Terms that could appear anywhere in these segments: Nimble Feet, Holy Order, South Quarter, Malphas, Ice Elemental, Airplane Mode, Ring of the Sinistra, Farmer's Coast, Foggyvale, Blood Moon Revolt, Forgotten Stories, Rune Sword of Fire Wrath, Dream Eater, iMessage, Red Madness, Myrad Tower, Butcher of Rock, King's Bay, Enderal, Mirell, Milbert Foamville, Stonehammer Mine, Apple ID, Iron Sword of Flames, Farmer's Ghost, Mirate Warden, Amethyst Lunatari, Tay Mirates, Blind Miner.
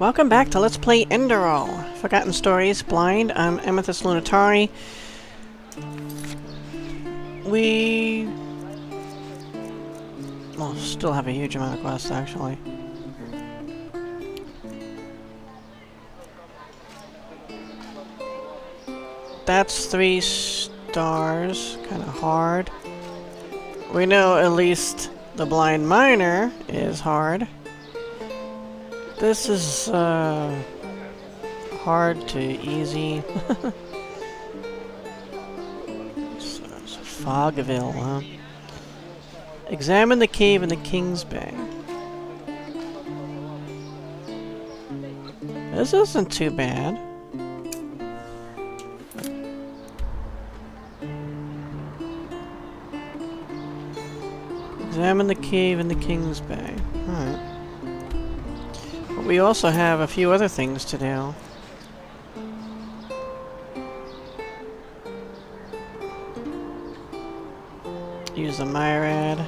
Welcome back to Let's Play Enderal, Forgotten Stories, Blind. I'm Amethyst Lunatari. We... well, still have a huge amount of quests, actually. That's 3 stars. Kind of hard. We know at least the Blind Miner is hard. This is hard to easy. So Foggyvale, huh? Examine the cave in the King's Bay. This isn't too bad. Examine the cave in the King's Bay. Alright. But we also have a few other things to do. Use the Myrad.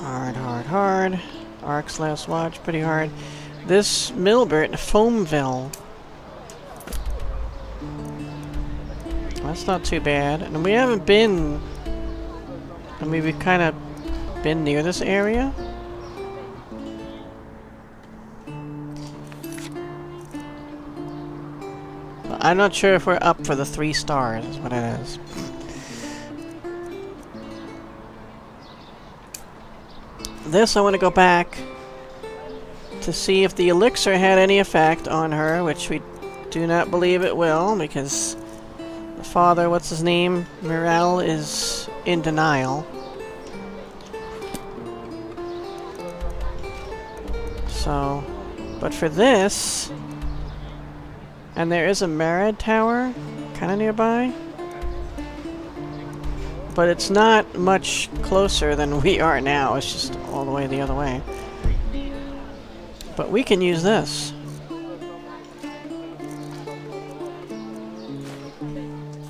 Hard, hard, hard. Ark's Last Watch, pretty hard. This Milbert Foamville. That's not too bad. And we haven't been... I mean, we've kind of been near this area. But I'm not sure if we're up for the 3 stars, is what it is. This, I want to go back to see if the elixir had any effect on her, which we do not believe it will, because the father, what's his name, Mirell, is in denial. So, but for this, and there is a Myrad Tower kind of nearby, but it's not much closer than we are now. It's just all the way the other way. But we can use this.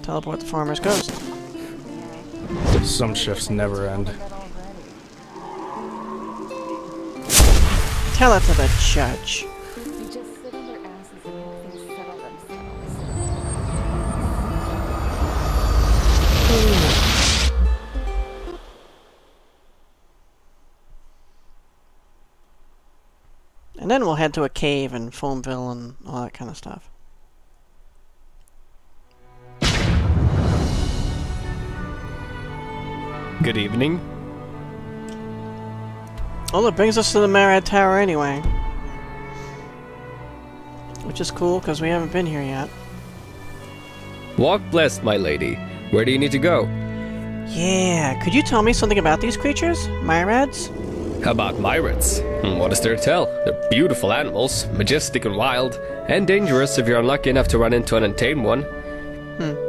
Teleport the Farmer's Ghost. Some shifts never end. Tell it to the judge. And then we'll head to a cave in Foamville and all that kind of stuff. Good evening. Well, it brings us to the Myrad Tower anyway. Which is cool, because we haven't been here yet. Walk blessed, my lady. Where do you need to go? Yeah, could you tell me something about these creatures? Myrads? About Myrats? What is there to tell? They're beautiful animals, majestic and wild, and dangerous if you're unlucky enough to run into an untamed one.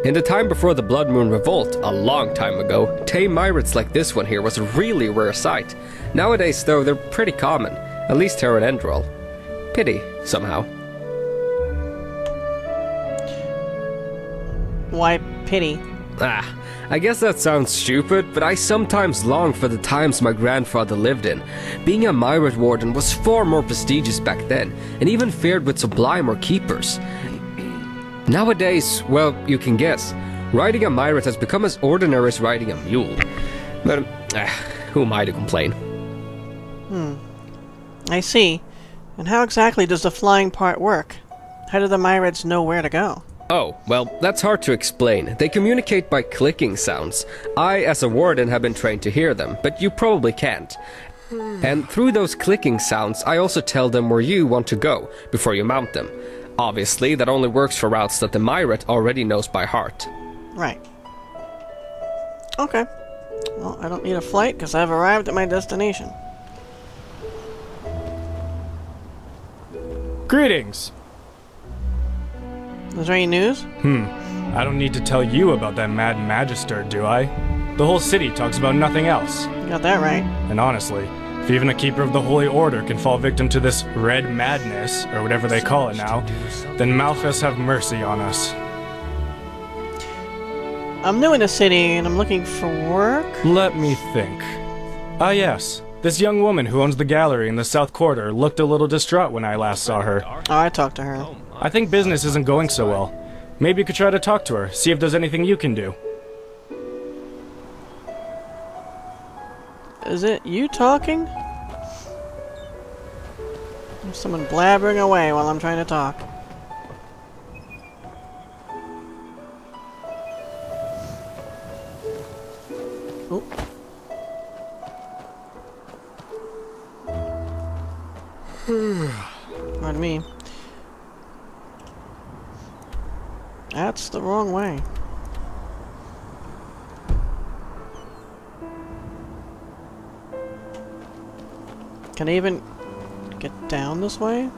In the time before the Blood Moon Revolt, a long time ago, Tay Mirates like this one here was a really rare sight. Nowadays, though, they're pretty common, at least here in Enderal. Pity, somehow. Why pity? Ah, I guess that sounds stupid, but I sometimes long for the times my grandfather lived in. Being a Mirate Warden was far more prestigious back then, and even feared with Sublime or Keepers. Nowadays, well, you can guess, riding a Mirate has become as ordinary as riding a mule. But, who am I to complain? I see. And how exactly does the flying part work? How do the Mirates know where to go? Oh, well, that's hard to explain. They communicate by clicking sounds. I, as a warden, have been trained to hear them, but you probably can't. And through those clicking sounds, I also tell them where you want to go, before you mount them. Obviously, that only works for routes that the Mirate already knows by heart. Right. Okay. Well, I don't need a flight, because I've arrived at my destination. Greetings! Is there any news? I don't need to tell you about that mad magister, do I? The whole city talks about nothing else. You got that right. And honestly, if even a keeper of the Holy Order can fall victim to this Red Madness, or whatever they call it now, then Malphas have mercy on us. I'm new in the city and I'm looking for work. Let me think. Ah, yes. This young woman who owns the gallery in the South Quarter looked a little distraught when I last saw her. Oh, I talked to her. I think business isn't going so well. Maybe you could try to talk to her, see if there's anything you can do. Is it you talking? There's someone blabbering away while I'm trying to talk. Oh. Pardon me. That's the wrong way. Can I even get down this way?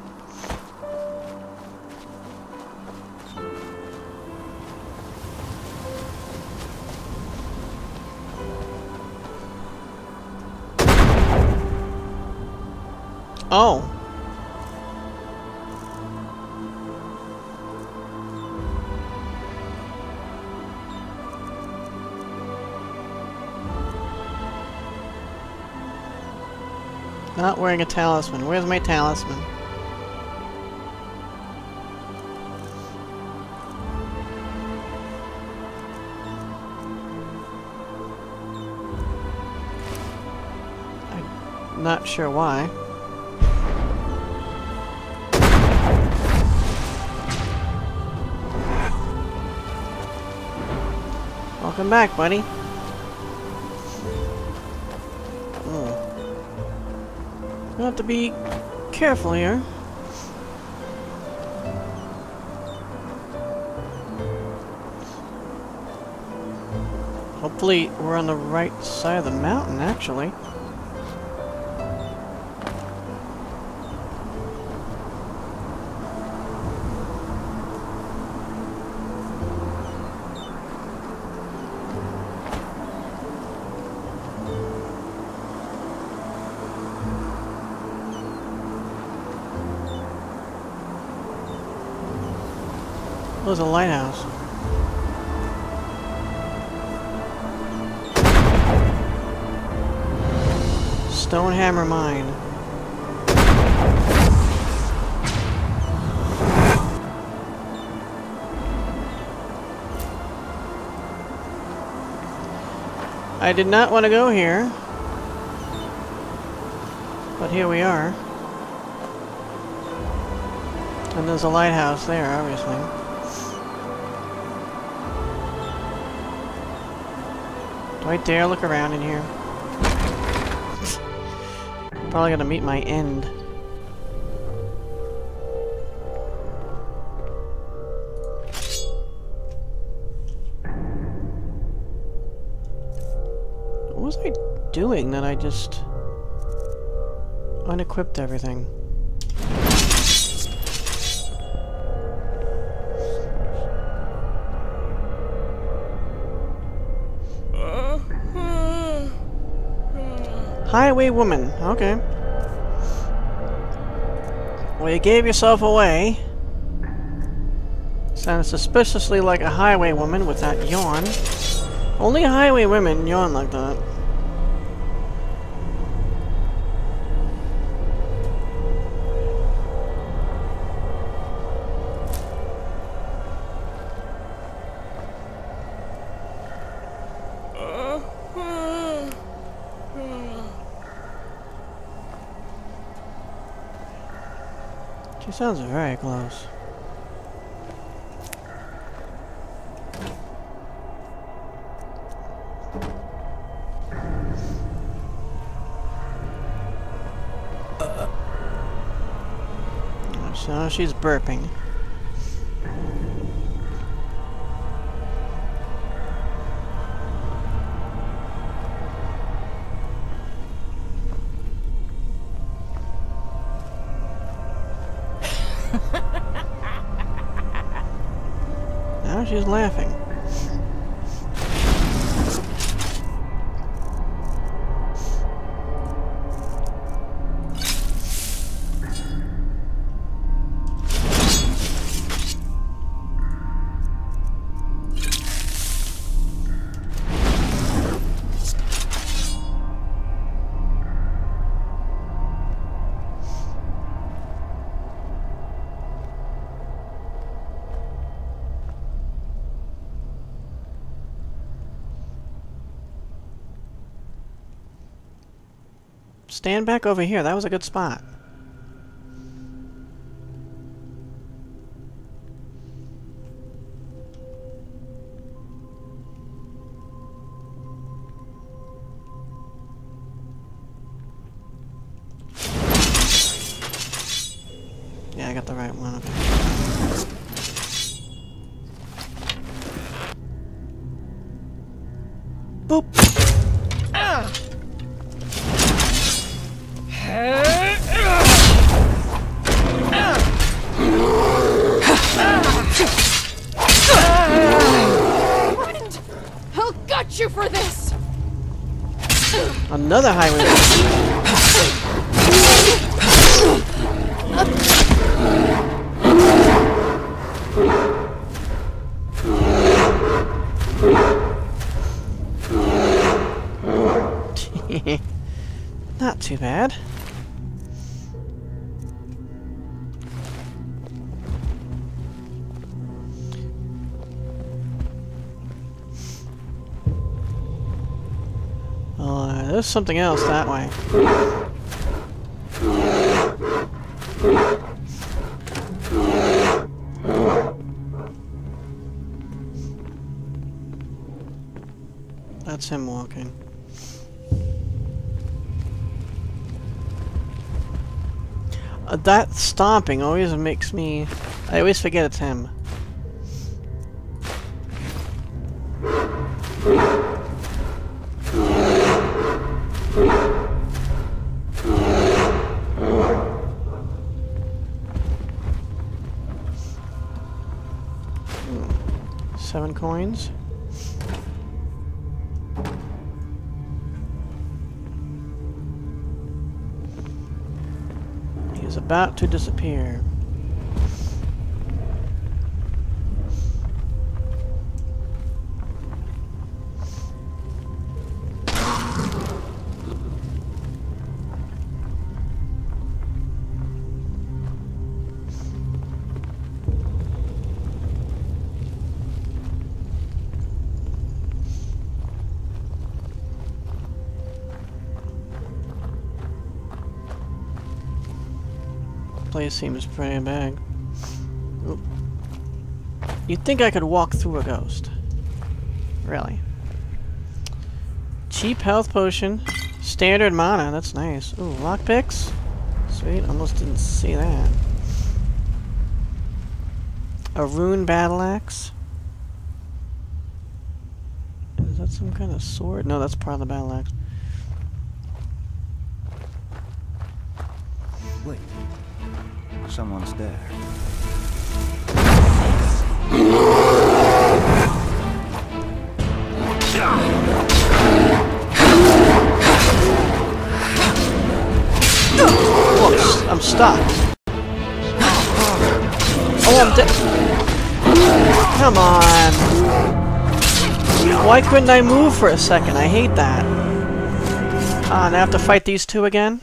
Oh. Not wearing a talisman. Where's my talisman? I'm not sure why. Welcome back, buddy. Oh. We'll have to be careful here. Hopefully we're on the right side of the mountain, actually. Oh, there's a lighthouse. Stonehammer Mine. I did not want to go here, but here we are. And there's a lighthouse there, obviously. Right there, look around in here. Probably gonna meet my end. What was I doing that I just unequipped everything? Highway woman. Okay. Well, you gave yourself away. Sounds suspiciously like a highway woman with that yawn. Only highway women yawn like that. She sounds very close. So she's burping. Now she's laughing. Stand back over here. That was a good spot. Yeah, I got the right one. Okay. Boop. Friend, I'll gut you for this. Another highway. Not too bad. There's something else that way. That's him walking. That stomping always makes me... I always forget it's him. Hmm. 7 coins. About to disappear. Place seems pretty big. Oop. You'd think I could walk through a ghost. Really. Cheap health potion. Standard mana, that's nice. Ooh, lockpicks. Sweet, almost didn't see that. A rune battle axe. Is that some kind of sword? No, that's part of the battle axe. Wait. Someone's there. Oh, I'm stuck. Oh, I'm dead. Come on. Why couldn't I move for a second? I hate that. Ah, now I have to fight these two again?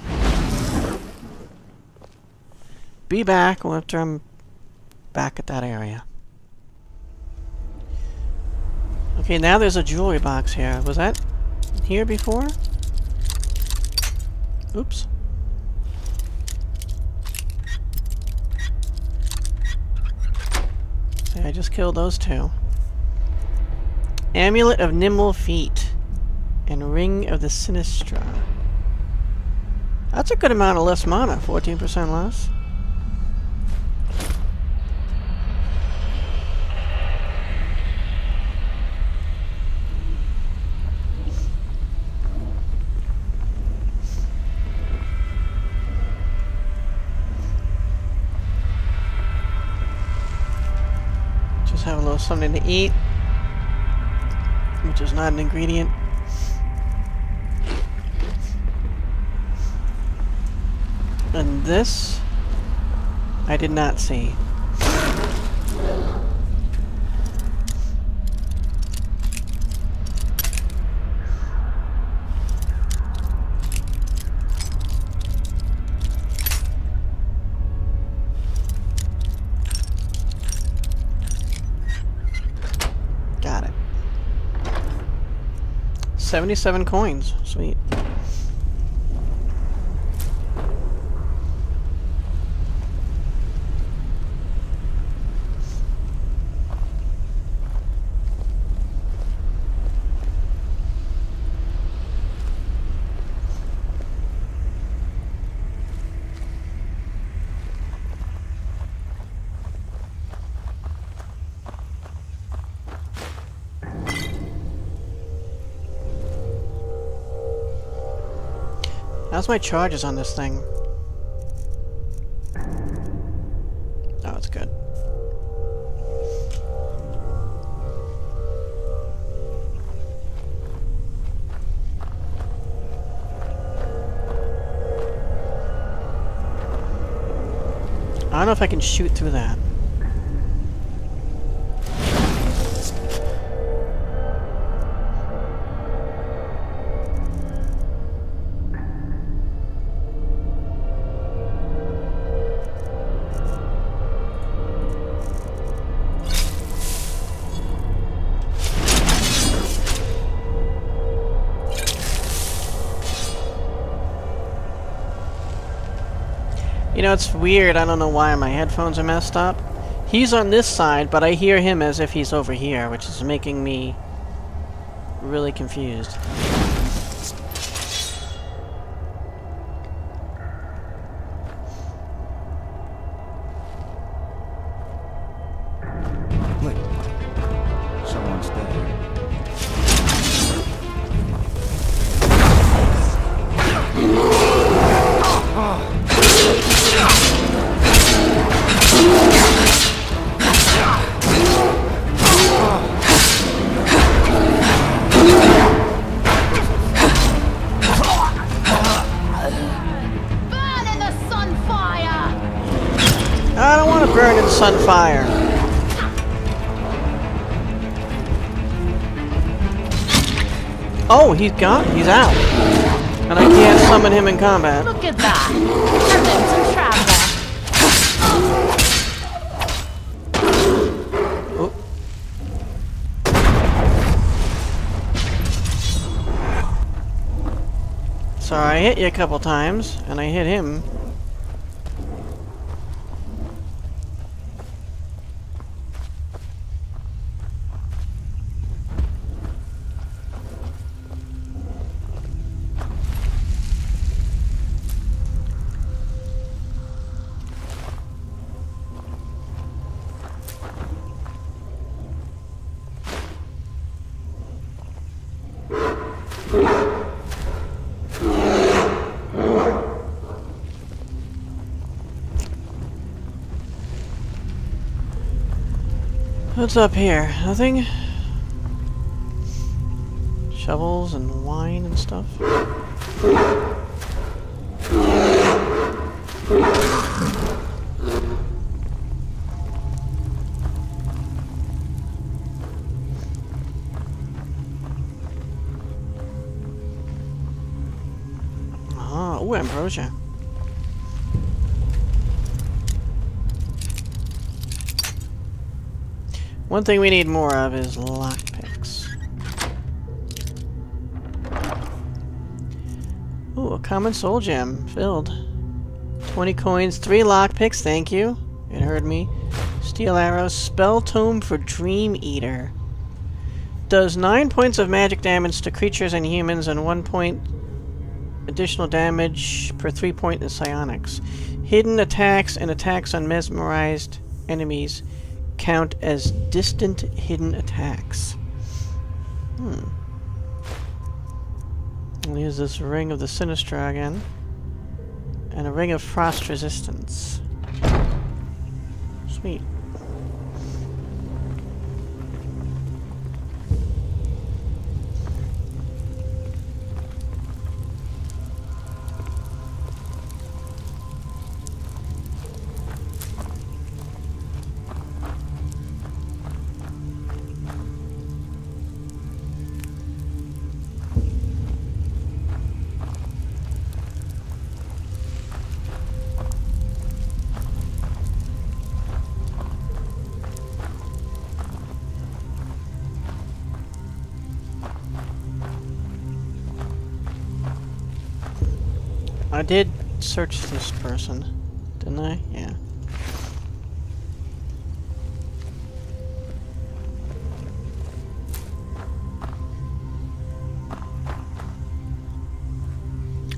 Be back after I'm back at that area. Okay, now there's a jewelry box here. Was that here before? Oops. See, I just killed those two. Amulet of Nimble Feet and Ring of the Sinistra. That's a good amount of less mana, 14% less. Have a little something to eat, which is not an ingredient. And this I did not see. Got it. 77 coins. Sweet. How's my charges on this thing? Oh, it's good. I don't know if I can shoot through that. You know, it's weird, I don't know why my headphones are messed up. He's on this side, but I hear him as if he's over here, which is making me really confused. Sunfire. Oh, he's gone. He's out, and I can't summon him in combat. Look at that! Oh. So I hit you a couple times, and I hit him. What's up here? Nothing? Shovels and wine and stuff? Ah, ooh, ambrosia. One thing we need more of is lockpicks. Ooh, a common soul gem. Filled. 20 coins, 3 lockpicks, thank you. It heard me. Steel arrows. Spell tome for Dream Eater. Does 9 points of magic damage to creatures and humans and 1 point additional damage per 3 point in psionics. Hidden attacks and attacks on mesmerized enemies count as distant hidden attacks. We'll use this Ring of the Sinistra again. And a Ring of Frost Resistance. Sweet. I did search this person, didn't I? Yeah.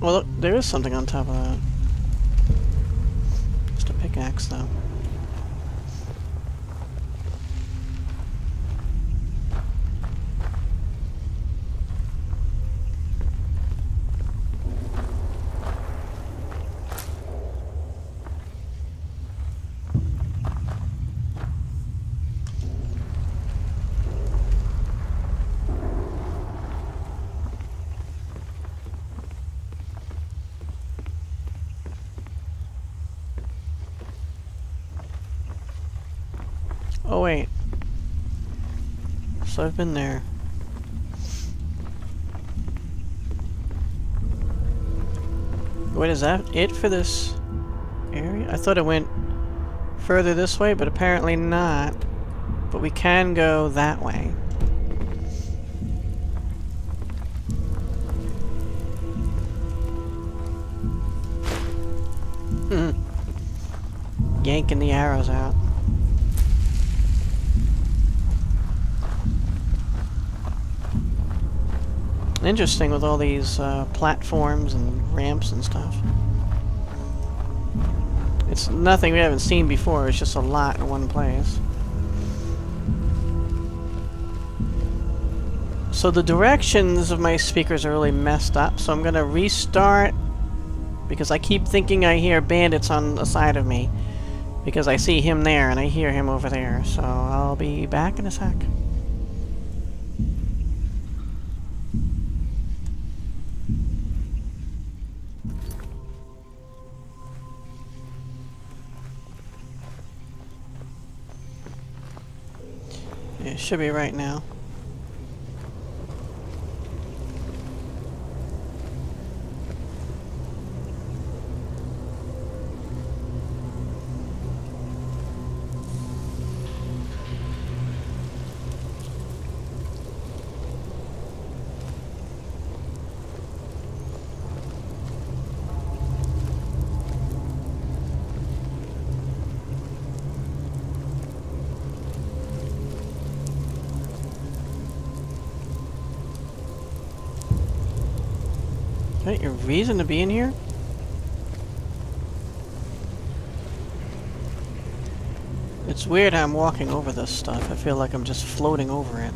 Well, look, there is something on top of that. Just a pickaxe, though. Oh wait. So I've been there. Wait, is that it for this area? I thought it went further this way, but apparently not. But we can go that way. Yanking the arrows out. Interesting with all these platforms and ramps and stuff. It's nothing we haven't seen before, it's just a lot in one place. So the directions of my speakers are really messed up, so I'm gonna restart because I keep thinking I hear bandits on the side of me because I see him there and I hear him over there, so I'll be back in a sec. It should be right now. Is that your reason to be in here? It's weird how I'm walking over this stuff. I feel like I'm just floating over it.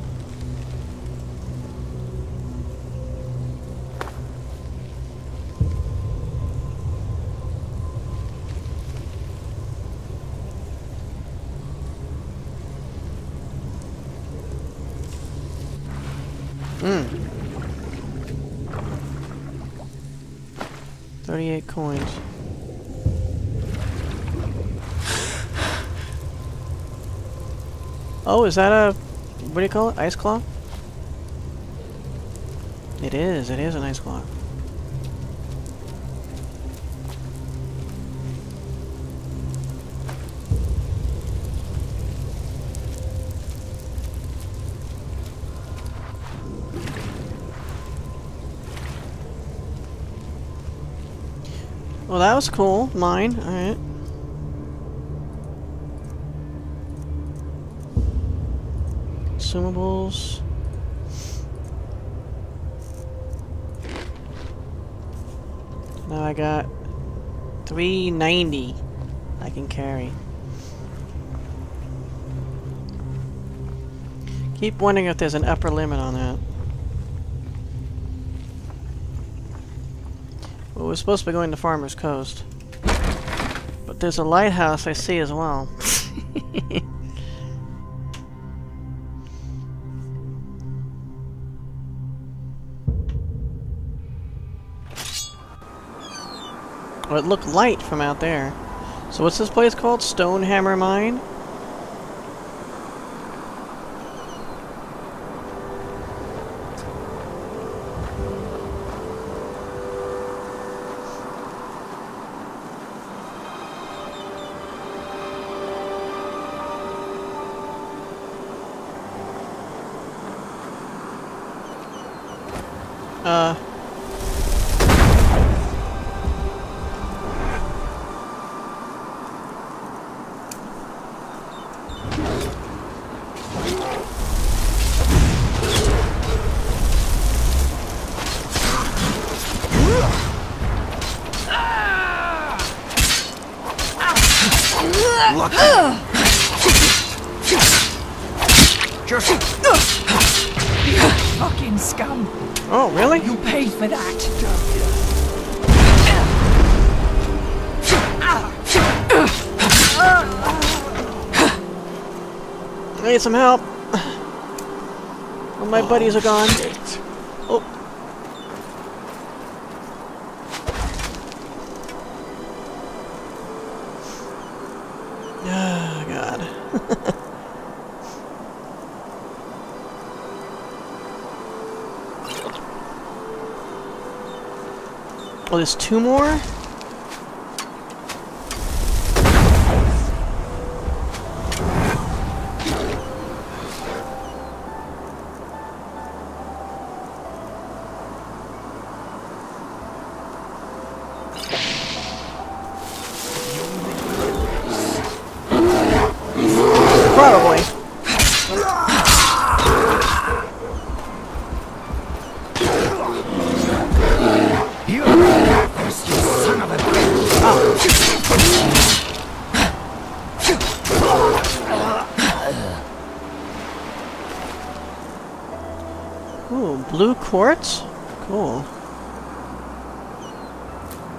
Coins. Oh, is that a... what do you call it? Ice claw? It is an ice claw. Well, that was cool. Mine. Alright. Consumables. Now I got 390 I can carry. Keep wondering if there's an upper limit on that. Well, we're supposed to be going to Farmer's Coast. But there's a lighthouse I see as well. Well, it looked light from out there. So what's this place called? Stonehammer Mine? Some help. Well, my buddies are gone. Shit. Oh. Oh, God. Oh, there's two more? Quartz? Cool.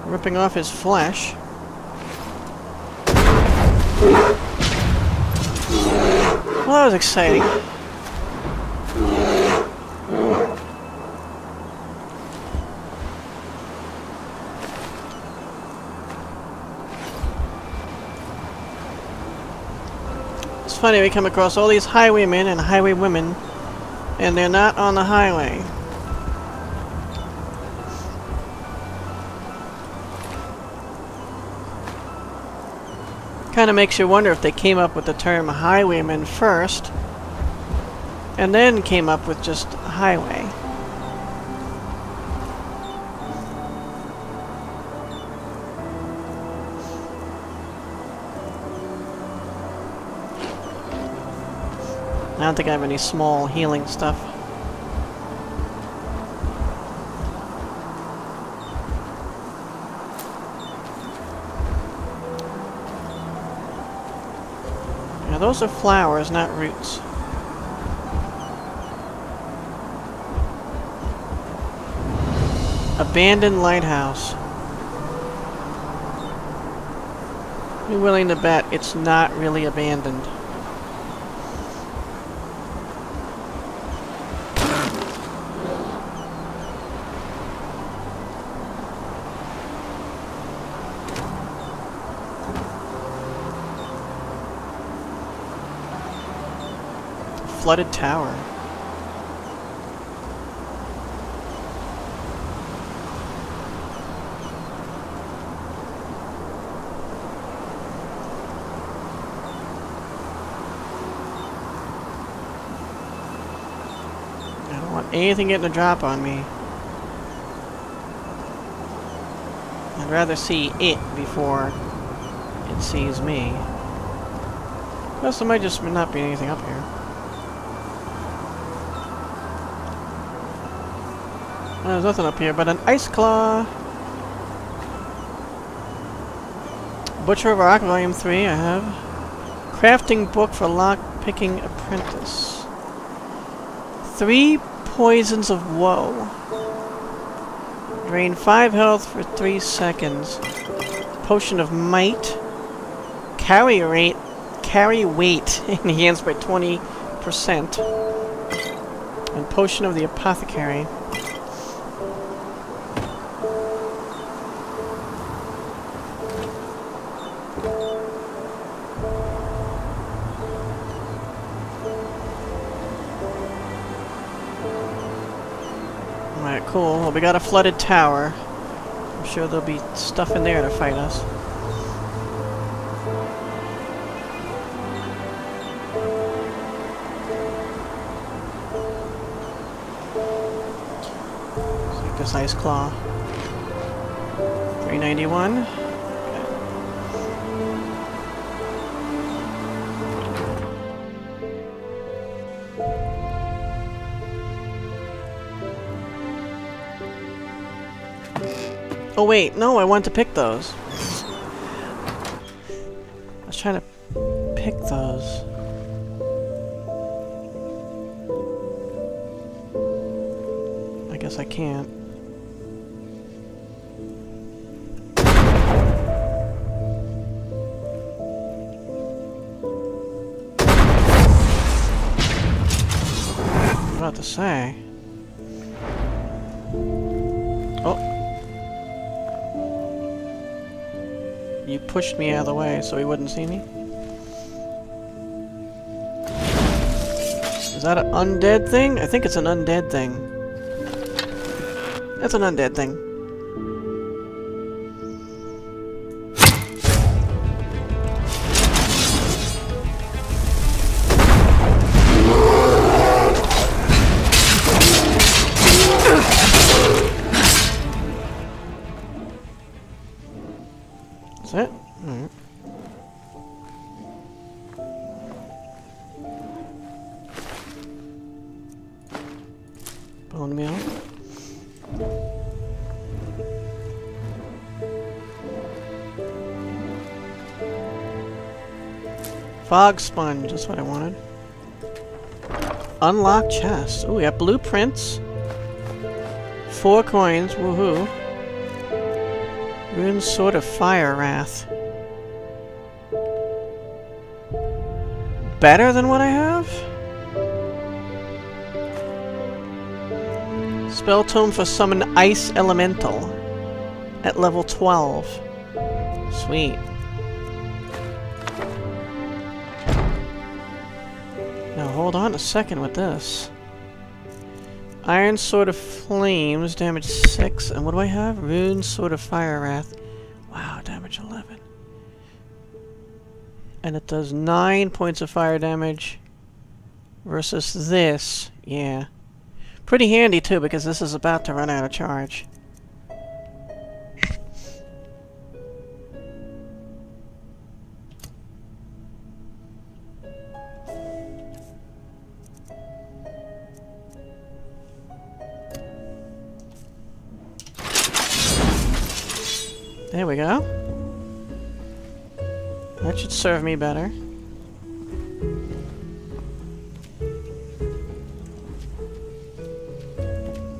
Ripping off his flesh. Well, that was exciting. It's funny, we come across all these highwaymen and highwaywomen, and they're not on the highway. Kind of makes you wonder if they came up with the term highwayman first and then came up with just highway. I don't think I have any small healing stuff. Those are flowers, not roots. Abandoned lighthouse. I'm willing to bet it's not really abandoned. Flooded tower. I don't want anything getting a drop on me. I'd rather see it before it sees me. Plus, there might just not be anything up here. There's nothing up here but an ice claw. Butcher of Rock, Volume 3, I have. Crafting book for lock-picking apprentice. 3 poisons of woe. Drain 5 health for 3 seconds. Potion of might. Carry weight enhanced by 20%. And potion of the apothecary. Cool. Well, we got a flooded tower. I'm sure there'll be stuff in there to fight us. Let's take this ice claw. 391. Oh wait, no, I want to pick those. I was trying to pick those. I guess I can't. I was about to say. You pushed me out of the way so he wouldn't see me. Is that an undead thing? I think it's an undead thing. That's an undead thing. Alright. Pulling me out. Fog sponge, that's what I wanted. Unlock chest. Ooh, we got blueprints. 4 coins, woohoo. Rune Sword of Fire Wrath. Better than what I have? Spell tome for summon Ice Elemental at level 12. Sweet. Now hold on a second with this. Iron Sword of Flames, damage 6, and what do I have? Rune Sword of Fire Wrath. Wow, damage 11. And it does 9 points of fire damage versus this, yeah. Pretty handy too, because this is about to run out of charge. There we go. That should serve me better.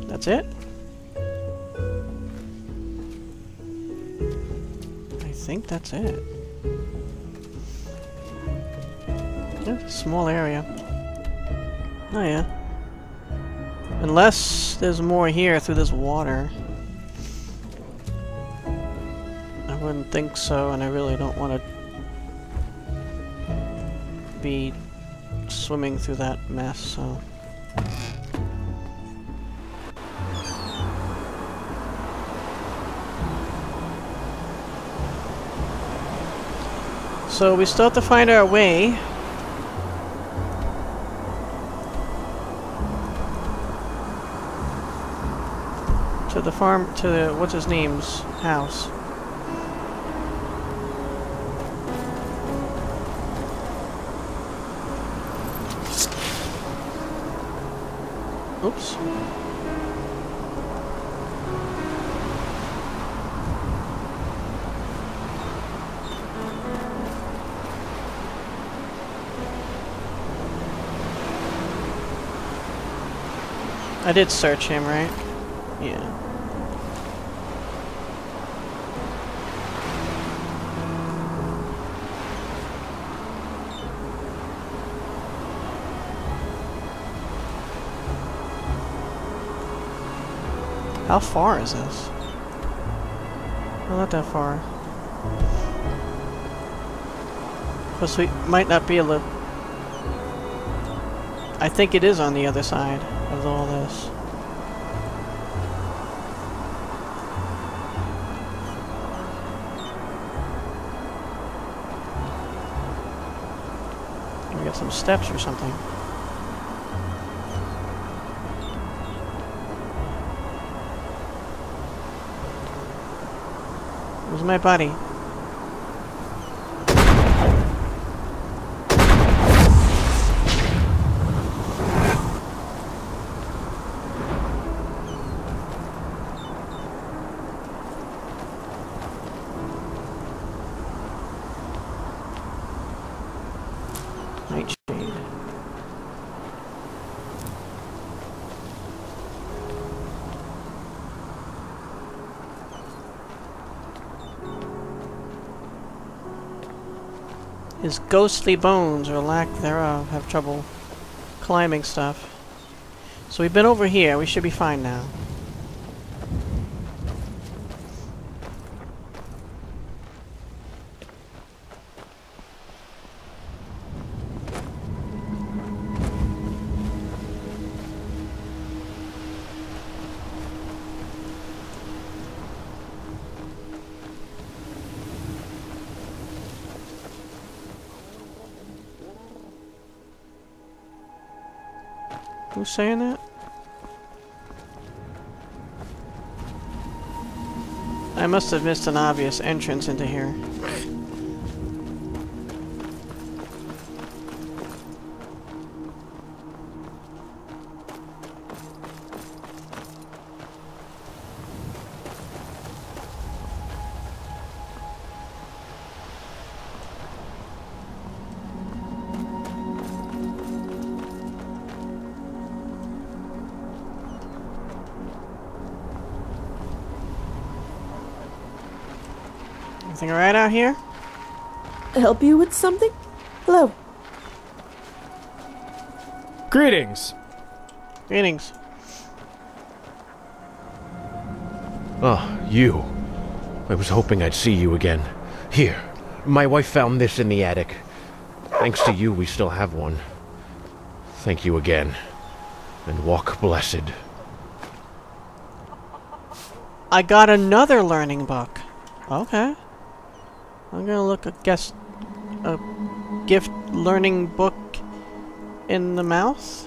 That's it? I think that's it. Yeah, small area. Oh yeah. Unless there's more here through this water. I wouldn't think so, and I really don't want to be swimming through that mess, so... So we still have to find our way. To the farm, to the, what's his name's house. Oops. I did search him, right? Yeah. How far is this? Well, not that far. Of course, we might not be able to... I think it is on the other side of all this. We got some steps or something. Where's my buddy? Nightshade. His ghostly bones, or lack thereof, have trouble climbing stuff. So we've been over here. We should be fine now. Who's saying that? I must have missed an obvious entrance into here. Everything alright out here? Help you with something? Hello. Greetings. Greetings. Oh, you. I was hoping I'd see you again. Here. My wife found this in the attic. Thanks to you, we still have one. Thank you again. And walk blessed. I got another learning book. Okay. I'm gonna look, I guess, a gift learning book in the mouth?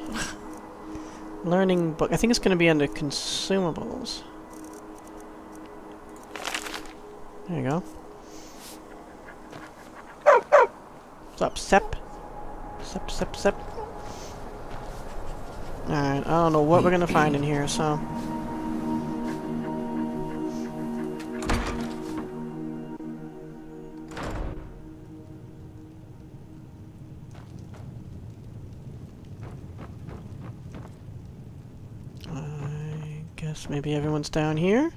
Learning book. I think it's gonna be under consumables. There you go. What's up, Sep? Sep, Sep, Sep. Alright, I don't know what we're gonna find in here, so... I guess maybe everyone's down here?